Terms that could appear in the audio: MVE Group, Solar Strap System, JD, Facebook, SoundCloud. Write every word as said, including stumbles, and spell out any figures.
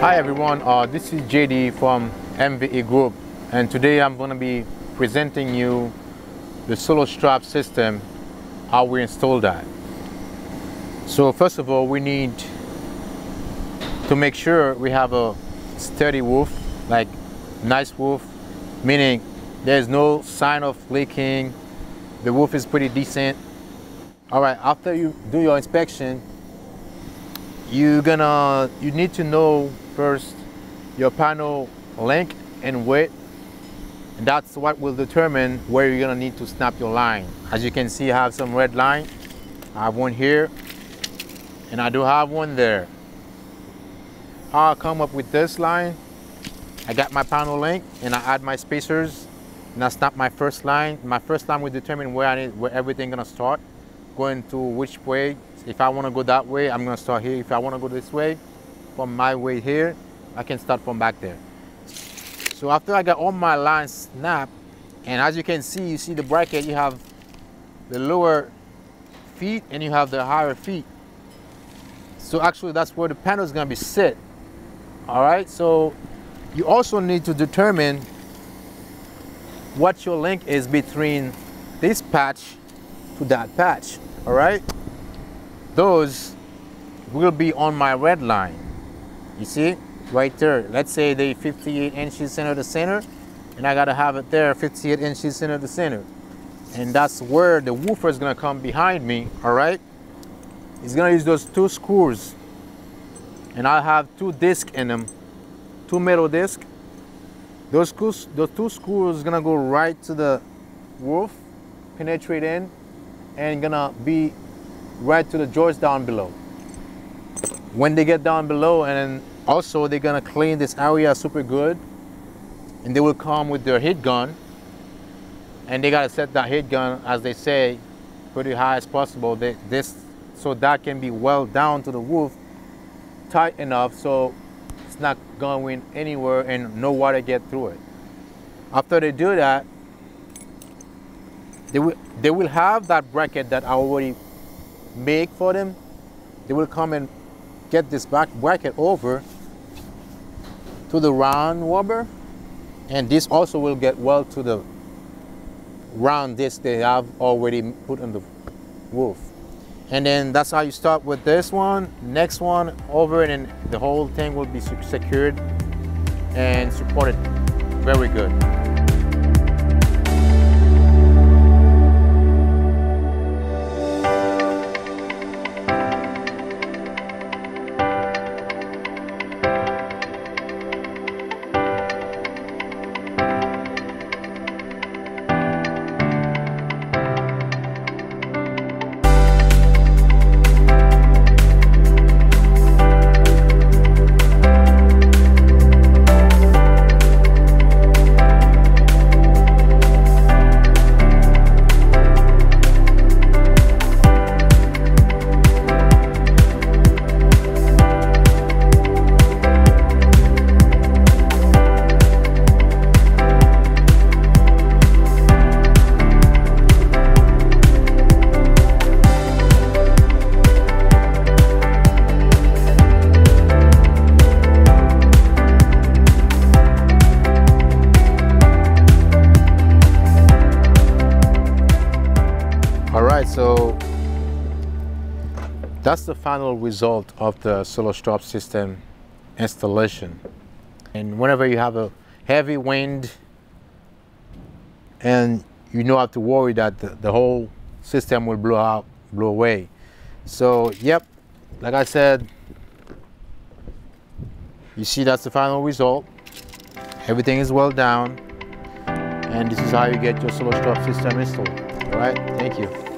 Hi everyone, uh, this is J D from M V E Group, and today I'm going to be presenting you the Solar Strap System, how we install that. So first of all, we need to make sure we have a sturdy roof, like nice roof, meaning there's no sign of leaking, the roof is pretty decent. Alright, after you do your inspection, you're gonna, you need to know first your panel length and width, and that's what will determine where you're gonna need to snap your line. As you can see, I have some red line. I have one here, and I do have one there. How I come up with this line, I got my panel length, and I add my spacers, and I snap my first line. My first line will determine where I need, where everything gonna start, going to which way. If I want to go that way, I'm gonna start here. If I want to go this way, from my way here, I can start from back there. So after I got all my lines snapped, and as you can see, you see the bracket, you have the lower feet and you have the higher feet. So actually that's where the panel is gonna be set. All right, so you also need to determine what your link is between this patch to that patch, all right? Those will be on my red line, you see, right there. Let's say they fifty-eight inches center to center, and I gotta have it there, fifty-eight inches center to center. And that's where the woofer is gonna come behind me, all right? It's gonna use those two screws, and I have two discs in them, two metal discs. Those screws, the two screws, gonna go right to the roof, penetrate in, and gonna be right to the joists down below. When they get down below, and also they're gonna clean this area super good, and they will come with their heat gun, and they gotta set that heat gun, as they say, pretty high as possible. They, this, so that can be well down to the roof, tight enough so it's not going anywhere and no water get through it. After they do that, they will, they will have that bracket that I already make for them. They will come and get this back bracket over to the round rubber, and this also will get well to the round disc they have already put on the roof. And then that's how you start with this one, next one over, and then the whole thing will be secured and supported very good. So that's the final result of the Solar Strap System installation. And whenever you have a heavy wind and you don't have to worry that the, the whole system will blow out, blow away. So yep, like I said, you see that's the final result. Everything is well down, and this is how you get your Solar Strap System installed. All right, thank you.